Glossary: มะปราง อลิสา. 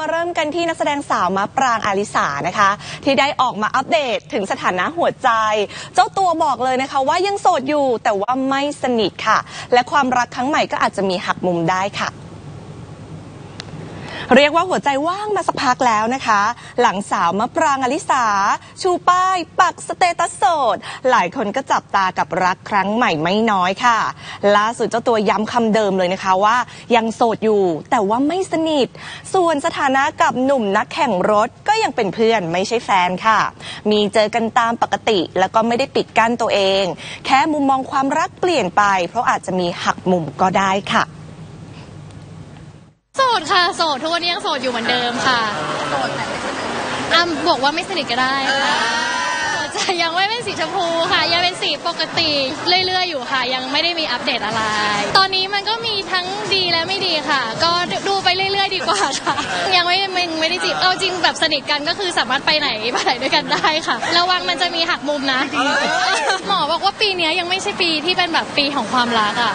มาเริ่มกันที่นักแสดงสาวมะปราง อาริสานะคะที่ได้ออกมาอัปเดตถึงสถานะหัวใจเจ้าตัวบอกเลยนะคะว่ายังโสดอยู่แต่ว่าไม่สนิทค่ะและความรักครั้งใหม่ก็อาจจะมีหักมุมได้ค่ะเรียกว่าหัวใจว่างมาสักพักแล้วนะคะหลังสาวมะปราง อาริสาชูป้ายปักสเตตัสโสดหลายคนก็จับตากับรักครั้งใหม่ไม่น้อยค่ะล่าสุดเจ้าตัวย้ำคำเดิมเลยนะคะว่ายังโสดอยู่แต่ว่าไม่สนิทส่วนสถานะกับหนุ่มนักแข่งรถก็ยังเป็นเพื่อนไม่ใช่แฟนค่ะมีเจอกันตามปกติแล้วก็ไม่ได้ปิดกั้นตัวเองแค่มุมมองความรักเปลี่ยนไปเพราะอาจจะมีหักมุมก็ได้ค่ะโสดค่ะโสดทุกวันนี้ยังโสดอยู่เหมือนเดิมค่ะโสดแต่ไม่สนิทบอกว่าไม่สนิทก็ได้โสดจะยังไม่เป็นสีชมพูค่ะยังเป็นสีปกติเรื่อยๆอยู่ค่ะยังไม่ได้มีอัปเดตอะไรตอนนี้มันก็มีทั้งดีและไม่ดีค่ะก็ดูไปเรื่อยๆดีกว่าค่ะยังไม่ได้จีบเอาจริงแบบสนิทกันก็คือสามารถไปไหนมาไหนด้วยกันได้ค่ะระวังมันจะมีหักมุมนะหมอบอกว่าปีนี้ยังไม่ใช่ปีที่เป็นแบบปีของความรักอ่ะ